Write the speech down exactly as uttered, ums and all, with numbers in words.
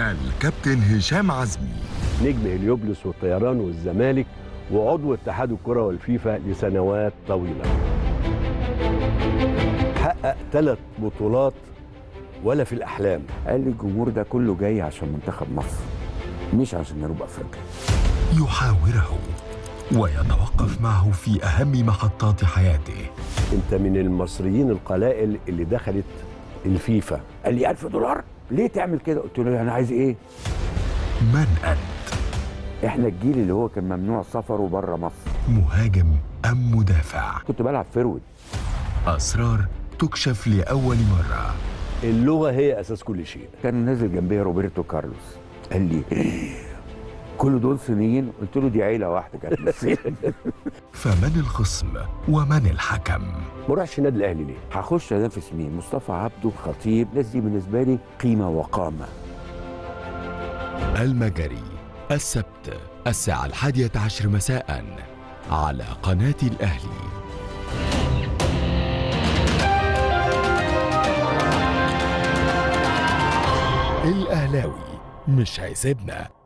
الكابتن هشام عزمي نجم هليوبلس والطيران والزمالك وعضو اتحاد الكرة والفيفا لسنوات طويلة، حقق ثلاث بطولات ولا في الأحلام. قال لي الجمهور ده كله جاي عشان منتخب مصر مش عشان جنوب أفريقيا. يحاوره ويتوقف معه في أهم محطات حياته. أنت من المصريين القلائل اللي دخلت الفيفا. قال لي ألف دولار؟ ليه تعمل كده؟ قلت له أنا عايز إيه؟ من أنت؟ إحنا الجيل اللي هو كان ممنوع سفره بره مصر. مهاجم أم مدافع؟ كنت بلعب فيرود. أسرار تكشف لأول مرة. اللغة هي أساس كل شيء. كان نازل جنبي روبيرتو كارلوس، قال لي كل دول صينيين؟ قلت له دي عيلة واحدة كانت من الصين. فمن الخصم ومن الحكم؟ ما اروحش النادي الأهلي ليه؟ هخش أنافس مين؟ مصطفى عبده، خطيب، الناس دي بالنسبة لي قيمة وقامة. المجري السبت الساعة الحادية عشر مساء على قناة الأهلي. الأهلاوي مش هيسيبنا.